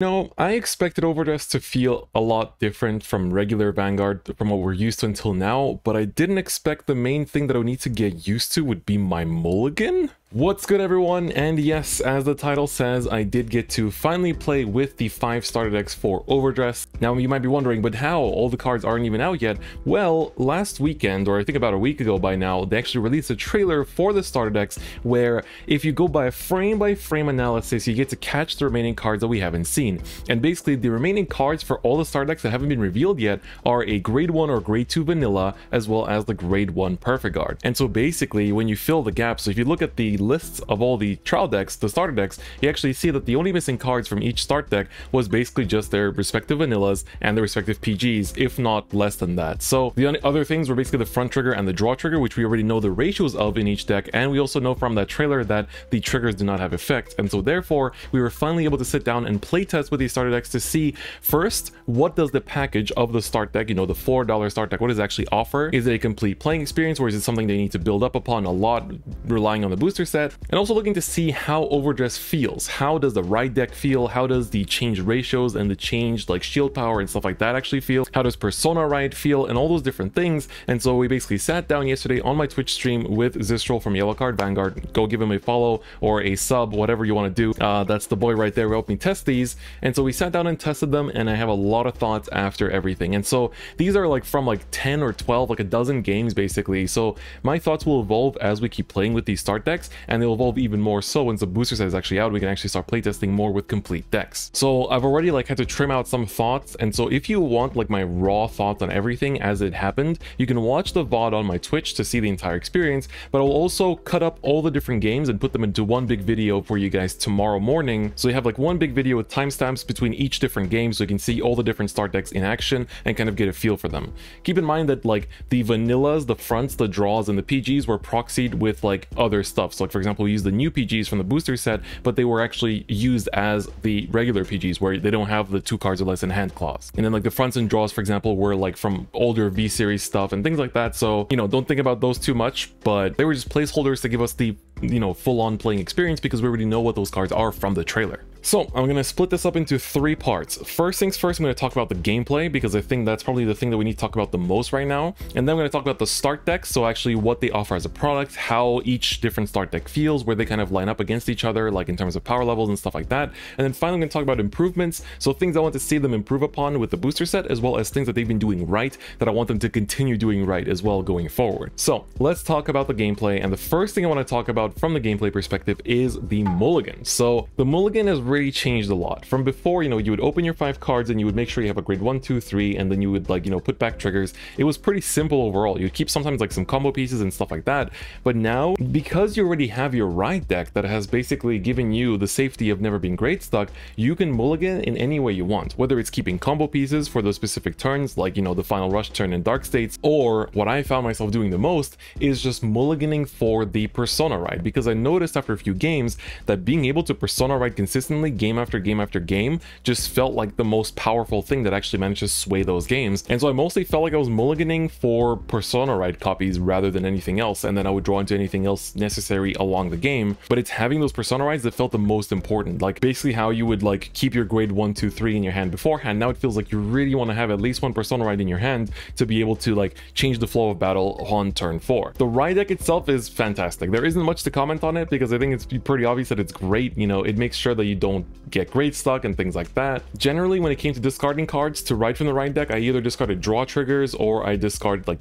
Now, I expected Overdress to feel a lot different from regular Vanguard, from what we're used to until now, but I didn't expect the main thing that I would need to get used to would be my mulligan. What's good, everyone? And yes, as the title says, I did get to finally play with the 5-starter decks for Overdress. Now, you might be wondering, but how? All the cards aren't even out yet. Well, last weekend, or I think about a week ago by now, they actually released a trailer for the starter decks where if you go by a frame-by-frame analysis, you get to catch the remaining cards that we haven't seen. And basically, the remaining cards for all the starter decks that haven't been revealed yet are a grade 1 or grade 2 vanilla, as well as the grade 1 perfect guard. And so basically, when you fill the gaps, so if you look at the lists of all the trial decks, the starter decks, you actually see that the only missing cards from each start deck was basically just their respective vanillas and their respective PGs, if not less than that. So the only other things were basically the front trigger and the draw trigger, which we already know the ratios of in each deck, and we also know from that trailer that the triggers do not have effect. And so therefore, we were finally able to sit down and playtest with these starter decks to see, first, what does the package of the start deck, you know, the $4 start deck, what does it actually offer? Is it a complete playing experience, or is it something they need to build up upon a lot, relying on the booster set? And also looking to see how Overdress feels. How does the ride deck feel? How does the changed ratios and the changed like shield power and stuff like that actually feel? How does Persona Ride feel? And all those different things. And so we basically sat down yesterday on my Twitch stream with Zistral from Yellow Card Vanguard. Go give him a follow or a sub, whatever you want to do. That's the boy right there. We helped me test these. And so we sat down and tested them, and I have a lot of thoughts after everything. And so these are like from like 10 or 12, like a dozen games basically. So my thoughts will evolve as we keep playing with these start decks, and they'll evolve even more so once the booster set is actually out, we can actually start playtesting more with complete decks. So I've already like had to trim out some thoughts, and so if you want like my raw thoughts on everything as it happened, you can watch the VOD on my Twitch to see the entire experience, but I'll also cut up all the different games and put them into one big video for you guys tomorrow morning. So you have like one big video with time stamps between each different game, so you can see all the different start decks in action and kind of get a feel for them. Keep in mind that like the vanillas, the fronts, the draws, and the PGs were proxied with like other stuff. So like, for example, we used the new PGs from the booster set, but they were actually used as the regular PGs where they don't have the 2 cards or less in hand clause. And then like the fronts and draws, for example, were like from older V series stuff and things like that. So, you know, don't think about those too much, but they were just placeholders to give us the, you know, full-on playing experience because we already know what those cards are from the trailer. So I'm going to split this up into 3 parts. First things first, I'm going to talk about the gameplay because I think that's probably the thing that we need to talk about the most right now. And then I'm going to talk about the start decks, so actually what they offer as a product, how each different start deck feels, where they kind of line up against each other, like in terms of power levels and stuff like that. And then finally, I'm going to talk about improvements, so things I want to see them improve upon with the booster set, as well as things that they've been doing right that I want them to continue doing right as well going forward. So let's talk about the gameplay. And the first thing I want to talk about from the gameplay perspective is the mulligan. So the mulligan has really changed a lot from before. You know, you would open your 5 cards and you would make sure you have a grade 1, 2, 3, and then you would like, you know, put back triggers. It was pretty simple overall. You'd keep sometimes like some combo pieces and stuff like that, but now because you already have your ride deck that has basically given you the safety of never being grade stuck, you can mulligan in any way you want, whether it's keeping combo pieces for those specific turns, like, you know, the final rush turn in Dark States, or what I found myself doing the most is just mulliganing for the Persona Ride, because I noticed after a few games that being able to Persona Ride consistently game after game after game just felt like the most powerful thing that actually managed to sway those games. And so I mostly felt like I was mulliganing for Persona Ride copies rather than anything else, and then I would draw into anything else necessary along the game. But it's having those Persona Rides that felt the most important, like basically how you would like keep your grade 1, 2, 3 in your hand beforehand. Now it feels like you really want to have at least 1 Persona Ride in your hand to be able to like change the flow of battle on turn 4. The ride deck itself is fantastic. There isn't much to comment on it because I think it's pretty obvious that it's great. You know, it makes sure that you don't get grade stuck and things like that. Generally, when it came to discarding cards to ride from the ride deck, I either discarded draw triggers or I discarded like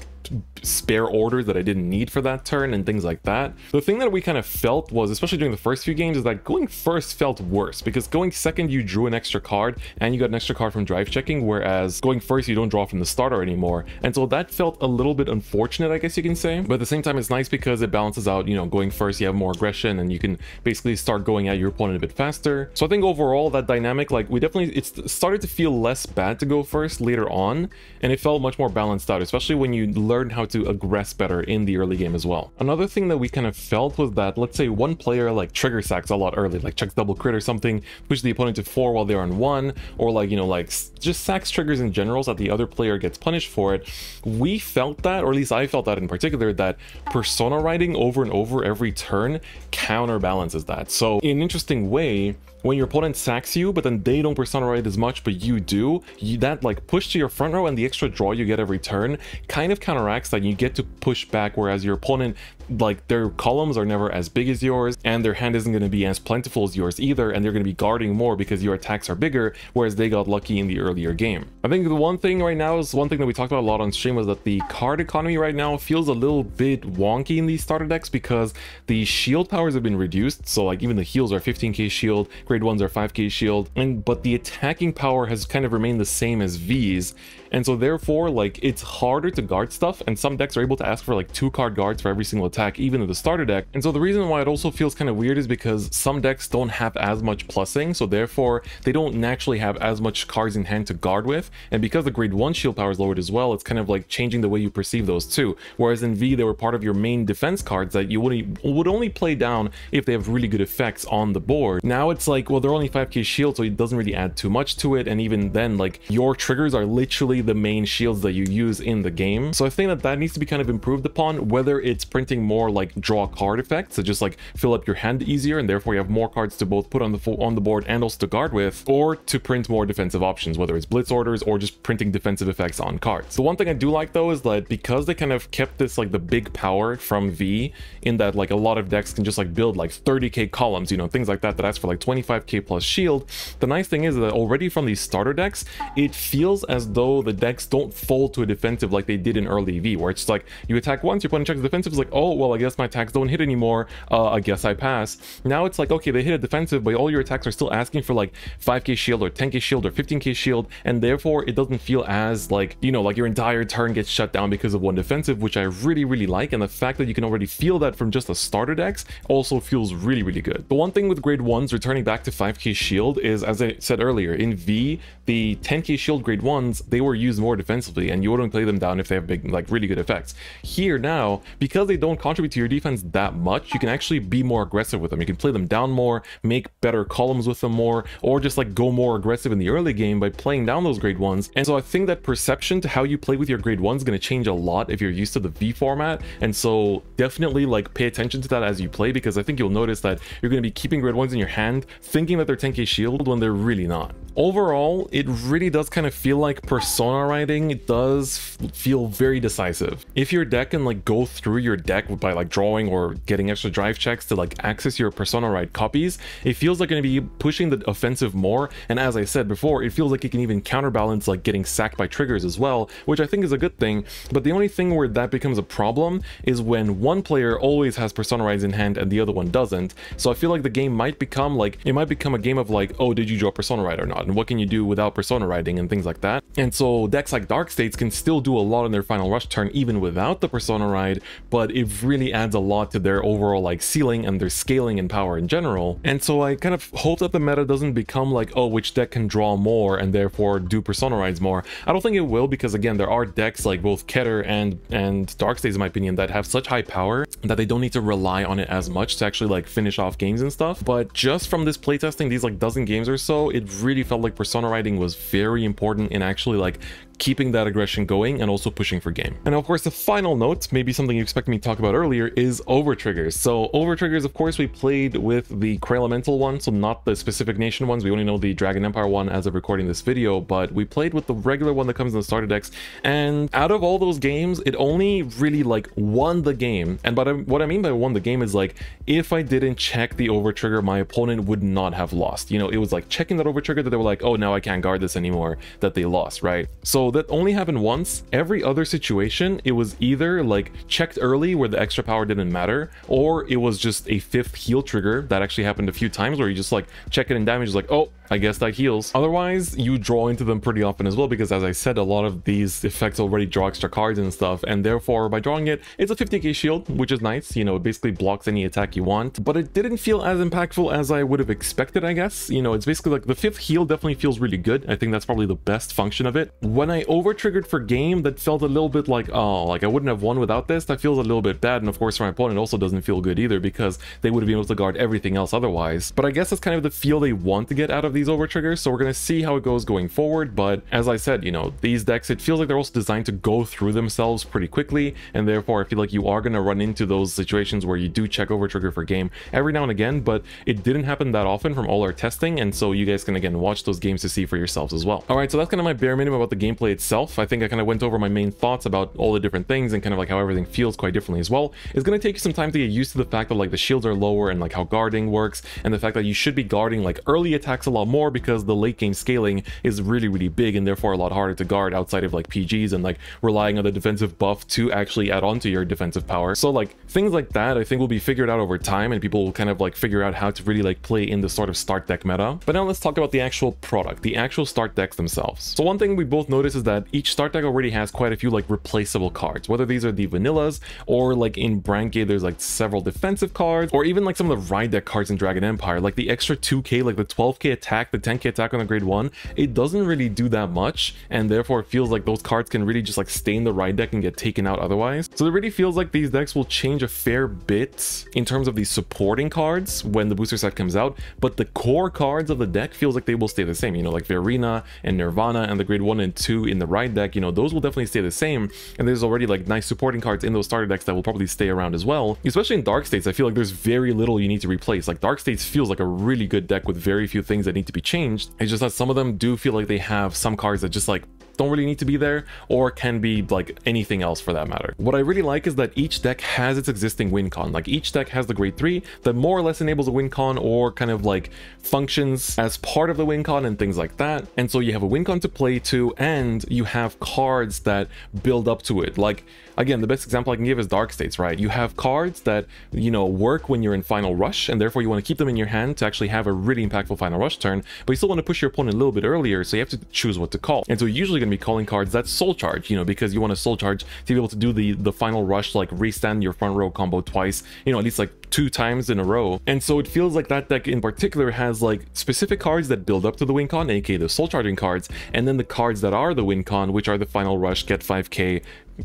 spare orders that I didn't need for that turn and things like that. The thing that we kind of felt was, especially during the first few games, is that going first felt worse because going second you drew an extra card and you got an extra card from drive checking, whereas going first you don't draw from the starter anymore. And so that felt a little bit unfortunate, I guess you can say. But at the same time, it's nice because it balances out, you know, going first you have more aggression and you can basically start going at your opponent a bit faster. So I think overall that dynamic, like we definitely, it started to feel less bad to go first later on, and it felt much more balanced out, especially when you learn how to aggress better in the early game as well. Another thing that we kind of felt was that, let's say one player like trigger sacks a lot early, like checks double crit or something, pushes the opponent to 4 while they're on 1, or like, you know, like just sacks triggers in general so that the other player gets punished for it. We felt that, or at least I felt that in particular, that Persona Riding over and over every turn counterbalances that. So in an interesting way, when your opponent sacks you, but then they don't persona ride as much, but you do, that like push to your front row and the extra draw you get every turn kind of counteracts that. You get to push back, whereas your opponent, like, their columns are never as big as yours, and their hand isn't going to be as plentiful as yours either, and they're going to be guarding more because your attacks are bigger, whereas they got lucky in the earlier game. I think the one thing right now is one thing that we talked about a lot on stream was that the card economy right now feels a little bit wonky in these starter decks because the shield powers have been reduced, so like even the heals are 15k shield, grade 1s are 5k shield, but the attacking power has kind of remained the same as V's, and so therefore like it's harder to guard stuff, and some decks are able to ask for like 2 card guards for every single attack, even in the starter deck. And so the reason why it also feels kind of weird is because some decks don't have as much plussing, so therefore they don't naturally have as much cards in hand to guard with, and because the grade 1 shield power is lowered as well, it's kind of like changing the way you perceive those two, whereas in V they were part of your main defense cards that you would only play down if they have really good effects on the board. Now it's like, well, they're only 5k shield, so it doesn't really add too much to it, and even then like your triggers are literally the main shields that you use in the game. So I think that needs to be kind of improved upon, whether it's printing more like draw card effects to just like fill up your hand easier and therefore you have more cards to both put on the board and also to guard with, or to print more defensive options, whether it's blitz orders or just printing defensive effects on cards. The one thing I do like though is that because they kind of kept this like the big power from V, in that like a lot of decks can just like build like 30k columns, you know, things like that ask for like 25k plus shield. The nice thing is that already from these starter decks, it feels as though the decks don't fold to a defensive like they did in early V, where it's just like you attack once, your opponent checks defensive, is like, oh well, I guess my attacks don't hit anymore, I guess I pass. Now it's like, okay, they hit a defensive, but all your attacks are still asking for like 5k shield or 10k shield or 15k shield, and therefore it doesn't feel as like, you know, like your entire turn gets shut down because of one defensive, which I really like, and the fact that you can already feel that from just the starter decks also feels really good. The one thing with grade 1s returning back to 5k shield is, as I said earlier, in V the 10k shield grade 1s, they were used more defensively and you wouldn't play them down if they have big like really good effects. Here now, because they don't contribute to your defense that much, you can actually be more aggressive with them. You can play them down more, make better columns with them more, or just like go more aggressive in the early game by playing down those grade 1s. And so I think that perception to how you play with your grade 1s is going to change a lot if you're used to the V format, and so definitely like pay attention to that as you play, because I think you'll notice that you're going to be keeping grade 1s in your hand thinking that they're 10k shield when they're really not. Overall, it really does kind of feel like persona riding. It does feel very decisive. If your deck can like go through your deck by like drawing or getting extra drive checks to like access your persona ride copies, it feels like going to be pushing the offensive more, and as I said before, it feels like it can even counterbalance like getting sacked by triggers as well, which I think is a good thing. But the only thing where that becomes a problem is when one player always has persona rides in hand and the other one doesn't. So I feel like the game might become like, it might become a game of like, oh, did you draw persona ride or not, and what can you do without persona riding and things like that. And so decks like Dark States can still do a lot in their final rush turn even without the persona ride, but it really adds a lot to their overall like ceiling and their scaling and power in general. And so I kind of hope that the meta doesn't become like, oh, which deck can draw more and therefore do persona rides more. I don't think it will, because again, there are decks like both Keter and Dark States in my opinion that have such high power that they don't need to rely on it as much to actually like finish off games and stuff. But just from this playtesting, these like dozen games or so, it really felt like persona riding was very important in actually like keeping that aggression going and also pushing for game. And of course, the final note, maybe something you expect me to talk about earlier, is over triggers. So over triggers, of course, we played with the Cray Elemental one, so not the specific nation ones. We only know the Dragon Empire one as of recording this video, but we played with the regular one that comes in the starter decks. And out of all those games, it only really like won the game. And what I mean by won the game is like, if I didn't check the over trigger, my opponent would not have lost. You know, it was like checking that over trigger that they were like, oh, now I can't guard this anymore, that they lost, right? So that only happened once. Every other situation, it was either like checked early where the extra power didn't matter, or it was just a 5th heal trigger that actually happened a few times where you just like check it and damage is like, oh, I guess that heals. Otherwise, you draw into them pretty often as well, because as I said, a lot of these effects already draw extra cards and stuff, and therefore by drawing it, it's a 50k shield, which is nice. You know, it basically blocks any attack you want, but it didn't feel as impactful as I would have expected, I guess. You know, it's basically like the 5th heal definitely feels really good. I think that's probably the best function of it. When I over-triggered for game, that felt a little bit like, oh, like I wouldn't have won without this. That feels a little bit bad, and of course for my opponent also doesn't feel good either, because they would have been able to guard everything else otherwise. But I guess that's kind of the feel they want to get out of these over triggers, so we're going to see how it goes going forward. But as I said, you know, these decks, it feels like they're also designed to go through themselves pretty quickly, and therefore I feel like you are going to run into those situations where you do check over trigger for game every now and again, but it didn't happen that often from all our testing, and so you guys can again watch those games to see for yourselves as well. All right, so that's kind of my bare minimum about the gameplay itself. I think I kind of went over my main thoughts about all the different things and kind of like how everything feels quite differently as well. It's going to take you some time to get used to the fact that like the shields are lower and like how guarding works, and the fact that you should be guarding like early attacks a lot more because the late game scaling is really big and therefore a lot harder to guard outside of like PGs and like relying on the defensive buff to actually add on to your defensive power. So like things like that I think will be figured out over time, and people will kind of like figure out how to really like play in the sort of start deck meta. But now let's talk about the actual product, the actual start decks themselves. So one thing we both notice is that each start deck already has quite a few like replaceable cards, whether these are the vanillas or like in Brandt Gate there's like several defensive cards, or even like some of the ride deck cards in Dragon Empire, like the extra 2k, like the 12k attack, the 10k attack on the grade 1, it doesn't really do that much, and therefore it feels like those cards can really just like stay in the ride deck and get taken out otherwise. So it really feels like these decks will change a fair bit in terms of the supporting cards when the booster set comes out, but the core cards of the deck feels like they will stay the same. You know, like Verena and Nirvana and the grade 1 and 2 in the ride deck, you know, those will definitely stay the same, and there's already like nice supporting cards in those starter decks that will probably stay around as well. Especially in Dark States, I feel like there's very little you need to replace. Like Dark States feels like a really good deck with very few things that need to be changed. It's just that some of them do feel like they have some cards that just like don't really need to be there, or can be like anything else for that matter. What I really like is that each deck has its existing win con. Like each deck has the grade 3 that more or less enables a win con, or kind of like functions as part of the win con and things like that. And so you have a win con to play to, and you have cards that build up to it. Like again, the best example I can give is Dark States, right? You have cards that, you know, work when you're in Final Rush, and therefore you want to keep them in your hand to actually have a really impactful Final Rush turn, but you still want to push your opponent a little bit earlier, so you have to choose what to call. And so you're usually going to be calling cards that soul charge, you know, because you want to soul charge to be able to do the Final Rush, like restand your front row combo twice, you know, at least like 2 times in a row. And so it feels like that deck in particular has like specific cards that build up to the win con, aka the soul charging cards, and then the cards that are the win con, which are the Final Rush, get 5k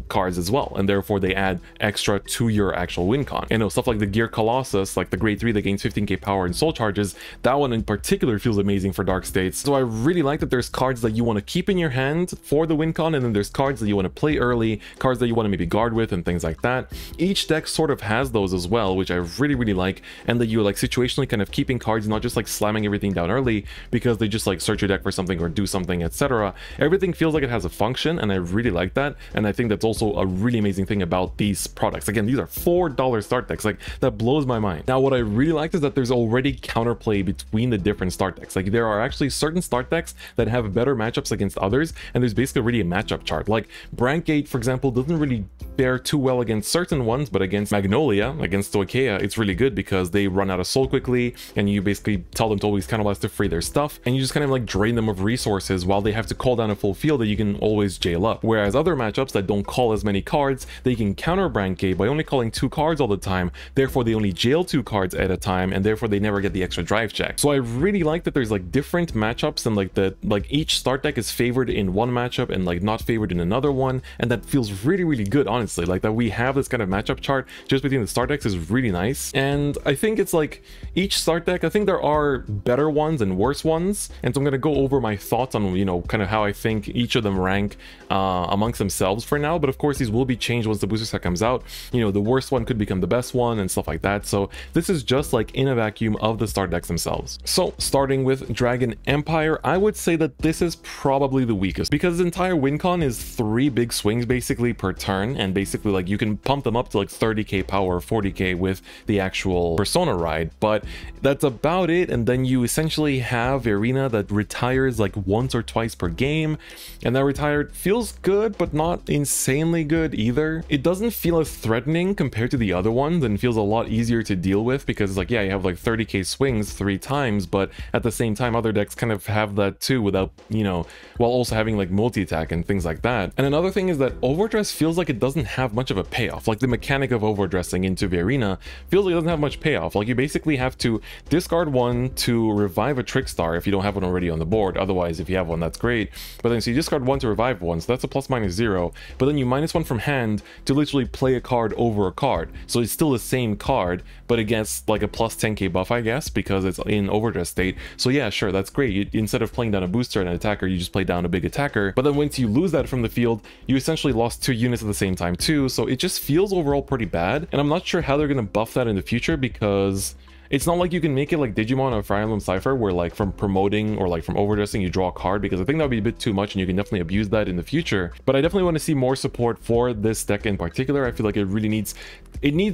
cards as well, and therefore they add extra to your actual win con. You know, stuff like the Gear Colossus, like the grade 3 that gains 15k power and soul charges, that one in particular feels amazing for Dark States. So I really like that there's cards that you want to keep in your hand for the win con, and then there's cards that you want to play early, cards that you want to maybe guard with and things like that. Each deck sort of has those as well, which I really like, and that you're like situationally kind of keeping cards, not just like slamming everything down early because they just like search your deck for something or do something, etc. Everything feels like it has a function, and I really like that, and I think that's also a really amazing thing about these products. Again, these are $4 start decks, like that blows my mind. Now what I really liked is that there's already counterplay between the different start decks. Like there are actually certain start decks that have better matchups against others, and there's basically already a matchup chart. Like Brandt Gate, for example, doesn't really fare too well against certain ones, but against Magnolia, against Stoicheia, it's really good because they run out of soul quickly, and you basically tell them to always Count Boss to free their stuff, and you just kind of like drain them of resources while they have to call down a full field that you can always jail up. Whereas other matchups that don't call as many cards, they can counter Brandt Gate by only calling 2 cards all the time, therefore they only jail 2 cards at a time, and therefore they never get the extra drive check. So I really like that there's like different matchups, and like that like each start deck is favored in one matchup and like not favored in another one, and that feels really good, honestly. Like that we have this kind of matchup chart just between the start decks is really nice, and I think it's like each start deck, I think there are better ones and worse ones, and so I'm going to go over my thoughts on, you know, kind of how I think each of them rank amongst themselves for now. But of course these will be changed once the booster set comes out. You know, the worst one could become the best one and stuff like that. So this is just like in a vacuum of the start decks themselves. So starting with Dragon Empire, I would say that this is probably the weakest, because the entire win con is 3 big swings basically per turn, and basically like you can pump them up to like 30k power or 40k with the actual Persona ride, but that's about it. And then you essentially have Verena that retires like 1 or 2 times per game, and that retired feels good but not insanely good either. It doesn't feel as threatening compared to the other ones, and feels a lot easier to deal with because it's like, yeah, you have like 30k swings 3 times, but at the same time other decks kind of have that too, without, you know, while also having like multi-attack and things like that. And another thing is that Overdress feels like it doesn't have much of a payoff. Like the mechanic of overdressing into Verena feels like it doesn't have much payoff. Like you basically have to discard 1 to revive a Trickstar if you don't have one already on the board. Otherwise, if you have one, that's great. But then so you discard 1 to revive 1, so that's a +/- 0. But then dealing you -1 from hand to literally play a card over a card. So it's still the same card, but against like a +10k buff, I guess, because it's in overdress state. So yeah, sure, that's great. You, instead of playing down a booster and an attacker, you just play down a big attacker. But then once you lose that from the field, you essentially lost 2 units at the same time too. So it just feels overall pretty bad. And I'm not sure how they're going to buff that in the future, because it's not like you can make it like Digimon or Fire Emblem Cypher, where like from promoting or like from overdressing you draw a card, because I think that would be a bit too much and you can definitely abuse that in the future. But I definitely want to see more support for this deck in particular. I feel like it really needs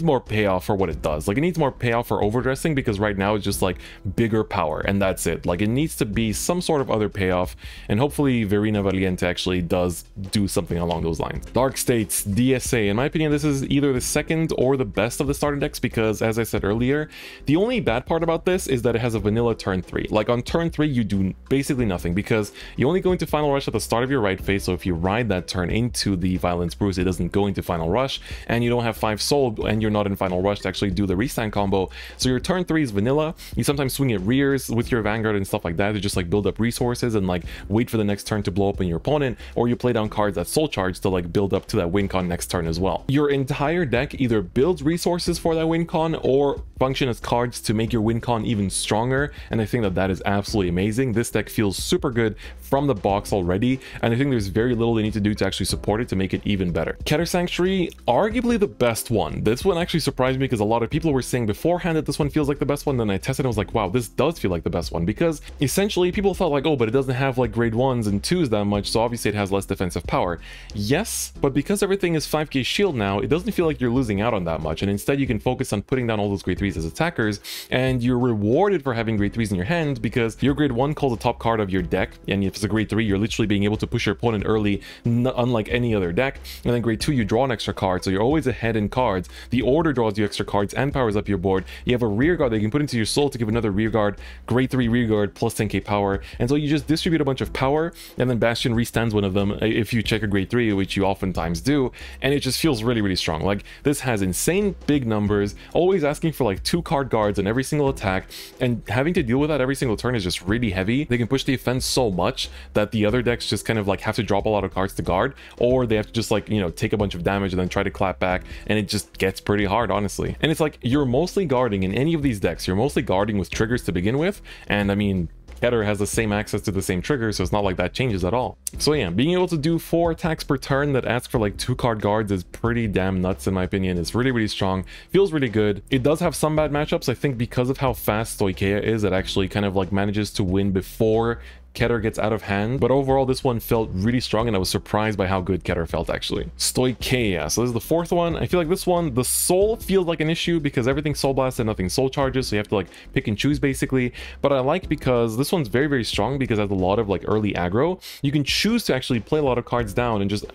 more payoff for what it does. Like it needs more payoff for overdressing, because right now it's just like bigger power and that's it. Like it needs to be some sort of other payoff, and hopefully Verena Valiente actually does do something along those lines. Dark States DSA. In my opinion, this is either the second or the best of the starter decks, because as I said earlier, the only bad part about this is that it has a vanilla turn 3. Like on turn 3 you do basically nothing, because you only go into Final Rush at the start of your ride phase, so if you ride that turn into the Violence Bruise, it doesn't go into Final Rush, and you don't have 5 soul, and you're not in Final Rush to actually do the restand combo. So your turn 3 is vanilla. You sometimes swing at rears with your Vanguard and stuff like that to just like build up resources and like wait for the next turn to blow up in your opponent, or you play down cards that soul charge to like build up to that win con next turn as well. Your entire deck either builds resources for that win con or function as cards to make your win con even stronger, and I think that that is absolutely amazing. This deck feels super good from the box already, and I think there's very little they need to do to actually support it to make it even better. Keter Sanctuary, arguably the best one. This one actually surprised me, because a lot of people were saying beforehand that this one feels like the best one, then I tested and I was like, wow, this does feel like the best one, because essentially people thought like, oh, but it doesn't have like grade 1s and 2s that much, so obviously it has less defensive power. Yes, but because everything is 5k shield now, it doesn't feel like you're losing out on that much, and instead you can focus on putting down all those grade 3s as attackers, and you're rewarded for having grade 3s in your hand, because your grade 1 calls the top card of your deck, and if it's a grade 3 you're literally being able to push your opponent early, unlike any other deck. And then grade 2 you draw an extra card, so you're always ahead in cards. The order draws you extra cards and powers up your board. You have a rear guard that you can put into your soul to give another rear guard, grade 3 rear guard +10k power, and so you just distribute a bunch of power. And then Bastion restands one of them if you check a grade 3, which you oftentimes do, and it just feels really strong. Like this has insane big numbers, always asking for like 2 card guards in every single attack, and having to deal with that every single turn is just really heavy. They can push the offense so much that the other decks just kind of like have to drop a lot of cards to guard, or they have to just like, you know, take a bunch of damage and then try to clap back, and it just gets pretty hard, honestly. And it's like, you're mostly guarding in any of these decks, you're mostly guarding with triggers to begin with, and I mean, Keter has the same access to the same trigger, so it's not like that changes at all. So yeah, being able to do 4 attacks per turn that ask for like 2 card guards is pretty damn nuts in my opinion. It's really strong, feels really good. It does have some bad matchups, I think, because of how fast Stoicheia is. It actually kind of like manages to win before Keter gets out of hand, but overall this one felt really strong, and I was surprised by how good Keter felt actually. Stoicheia, so this is the 4th one. I feel like this one, the soul feels like an issue because everything soul blasts and nothing soul charges, so you have to like pick and choose basically. But I like, because this one's very strong, because it has a lot of like early aggro. You can choose to actually play a lot of cards down and just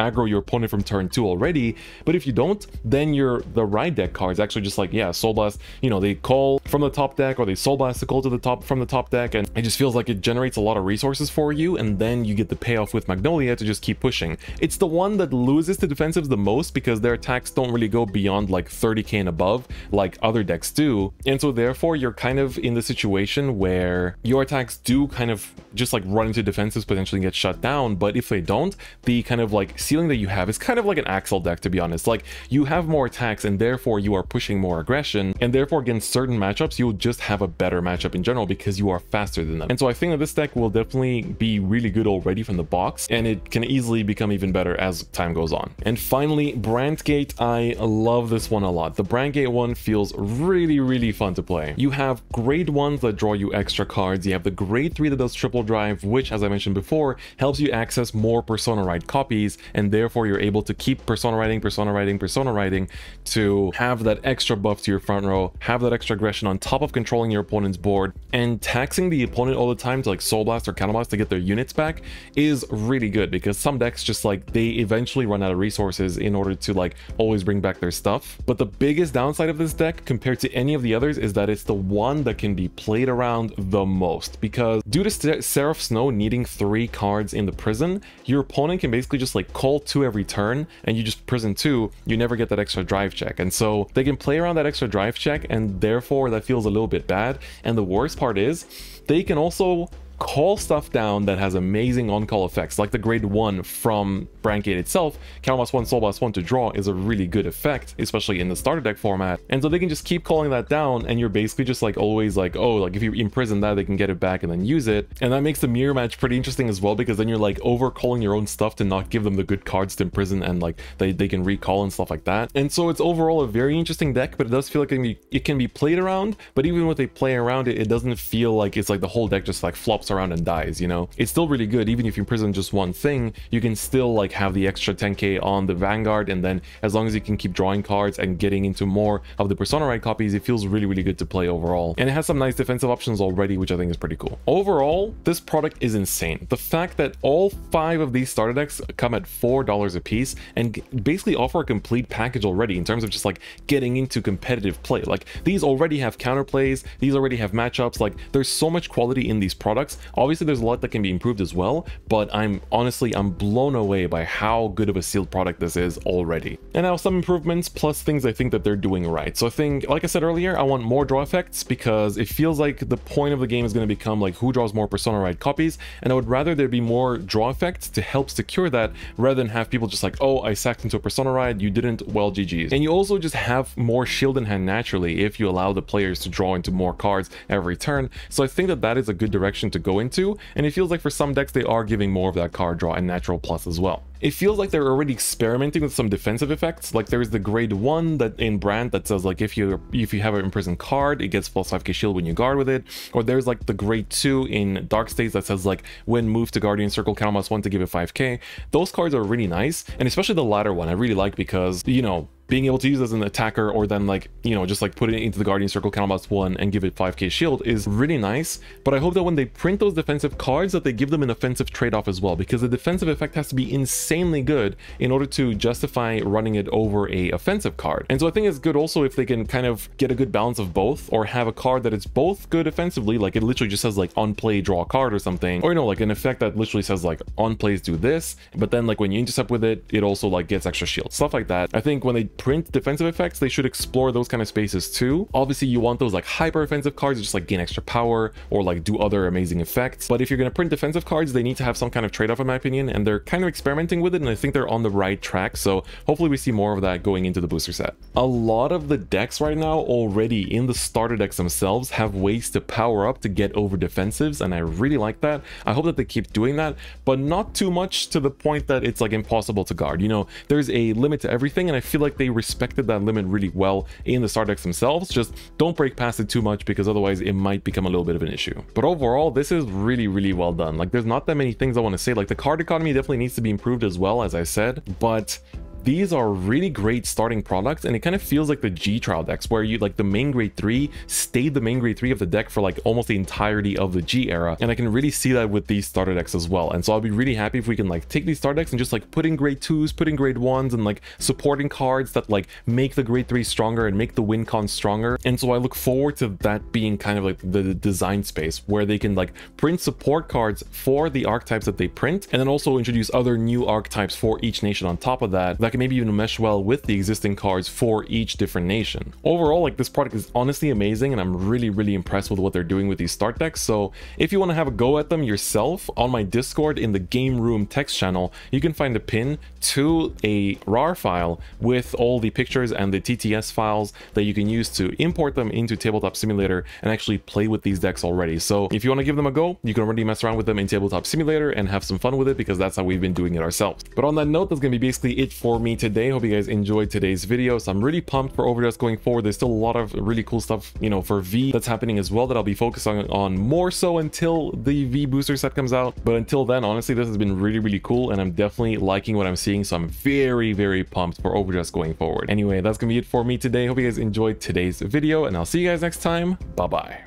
aggro your opponent from turn 2 already, but if you don't, then the ride deck cards actually just like, yeah, soul blast, you know, they call from the top deck, or they soul blast the call to the top from the top deck, and it just feels like it generates a lot of resources for you, and then you get the payoff with Magnolia to just keep pushing. It's the one that loses to defensives the most, because their attacks don't really go beyond like 30k and above like other decks do, and so therefore you're kind of in the situation where your attacks do kind of just like run into defensives, potentially get shut down. But if they don't, the kind of like ceiling that you have is kind of like an Axel deck, to be honest. Like you have more attacks and therefore you are pushing more aggression, and therefore against certain matchups you'll just have a better matchup in general because you are faster than them. And so I think that this deck will definitely be really good already from the box, and it can easily become even better as time goes on. And finally, Brandt Gate. I love this one a lot. The Brandt Gate one feels really fun to play. You have grade 1s that draw you extra cards, you have the grade 3 that does triple drive, which as I mentioned before helps you access more Persona Ride copies, and therefore you're able to keep Persona Riding to have that extra buff to your front row, have that extra aggression on top of controlling your opponent's board, and taxing the opponent all the time to like soul blast or counter blast to get their units back is really good, because some decks just like they eventually run out of resources in order to like always bring back their stuff. But the biggest downside of this deck compared to any of the others is that it's the one that can be played around the most, because due to Seraph Snow needing 3 cards in the prison, your opponent can basically just like call 2 every turn and you just prison 2, you never get that extra drive check, and so they can play around that extra drive check, and therefore that feels a little bit bad. And the worst part is they can also call stuff down that has amazing on-call effects, like the grade 1 from Brandt Gate itself. Count Boss 1, Soul Boss 1 to draw is a really good effect, especially in the starter deck format. And so they can just keep calling that down, and you're basically just like always like, oh, like if you imprison that, they can get it back and then use it. And that makes the mirror match pretty interesting as well, because then you're like overcalling your own stuff to not give them the good cards to imprison, and like they can recall and stuff like that. And so it's overall a very interesting deck, but it does feel like it can be played around. But even with a play around it, it doesn't feel like it's like the whole deck just like flops around and dies, you know? It's still really good. Even if you imprison just one thing, you can still like have the extra 10k on the Vanguard, and then as long as you can keep drawing cards and getting into more of the Persona Ride copies, it feels really, really good to play overall. And it has some nice defensive options already, which I think is pretty cool. Overall, this product is insane. The fact that all 5 of these starter decks come at $4 a piece and basically offer a complete package already in terms of just like getting into competitive play. Like these already have counterplays, these already have matchups, like there's so much quality in these products. Obviously there's a lot that can be improved as well, but I'm honestly blown away by how good of a sealed product this is already. And now some improvements plus things I think that they're doing right. So I think, like I said earlier, I want more draw effects, because it feels like the point of the game is going to become like who draws more Persona Ride copies, and I would rather there be more draw effects to help secure that, rather than have people just like, oh, I sacked into a Persona Ride, you didn't, well, GG's. And you also just have more shield in hand naturally if you allow the players to draw into more cards every turn. So I think that that is a good direction to go into, and it feels like for some decks they are giving more of that card draw and natural plus as well. It feels like they're already experimenting with some defensive effects. Like there's the grade 1 that in Brandt that says like if you have an imprisoned card, it gets plus 5k shield when you guard with it. Or there's like the grade 2 in Dark States that says like when moved to Guardian Circle, Count Boss 1 to give it 5k. Those cards are really nice, and especially the latter one I really like, because, you know, being able to use as an attacker, or then like, you know, just like put it into the Guardian Circle, Count Boss 1 and give it 5k shield is really nice. But I hope that when they print those defensive cards that they give them an offensive trade-off as well, because the defensive effect has to be insanely good in order to justify running it over a offensive card. And so I think it's good also if they can kind of get a good balance of both, or have a card that is both good offensively, like it literally just says like on play draw a card or something, or, you know, like an effect that literally says like on plays do this, but then like when you intercept with it, it also like gets extra shield, stuff like that. I think when they print defensive effects, they should explore those kind of spaces too. Obviously you want those like hyper offensive cards that just like gain extra power or like do other amazing effects, but if you're going to print defensive cards, they need to have some kind of trade-off, in my opinion, and they're kind of experimenting with it, and I think they're on the right track. So hopefully we see more of that going into the booster set. A lot of the decks right now already in the starter decks themselves have ways to power up to get over defensives, and I really like that. I hope that they keep doing that, but not too much to the point that it's like impossible to guard. You know, there's a limit to everything, and I feel like they respected that limit really well in the starter decks themselves. Just don't break past it too much, because otherwise it might become a little bit of an issue. But overall, this is really, really well done. Like there's not that many things I want to say. Like the card economy definitely needs to be improved as well, as I said, but these are really great starting products, and it kind of feels like the G trial decks, where you like the main grade 3 stayed the main grade 3 of the deck for like almost the entirety of the G era, and I can really see that with these starter decks as well. And so I'll be really happy if we can like take these starter decks and just like put in grade 2s, put in grade 1s, and like supporting cards that like make the grade 3 stronger and make the win con stronger. And so I look forward to that being kind of like the design space where they can like print support cards for the archetypes that they print, and then also introduce other new archetypes for each nation on top of that, that can maybe even mesh well with the existing cards for each different nation. Overall, like this product is honestly amazing, and I'm really, really impressed with what they're doing with these start decks. So if you want to have a go at them yourself, on my Discord in the Game Room text channel, you can find a pin to a RAR file with all the pictures and the TTS files that you can use to import them into Tabletop Simulator and actually play with these decks already. So if you want to give them a go, you can already mess around with them in Tabletop Simulator and have some fun with it, because that's how we've been doing it ourselves. But on that note, that's going to be basically it for me today. Hope you guys enjoyed today's video. So I'm really pumped for Overdress going forward. There's still a lot of really cool stuff, you know, for V that's happening as well, that I'll be focusing on more so until the V booster set comes out. But until then, honestly, this has been really, really cool, and I'm definitely liking what I'm seeing. So I'm very, very pumped for Overdress going forward. Anyway, that's gonna be it for me today. Hope you guys enjoyed today's video, and I'll see you guys next time. Bye bye.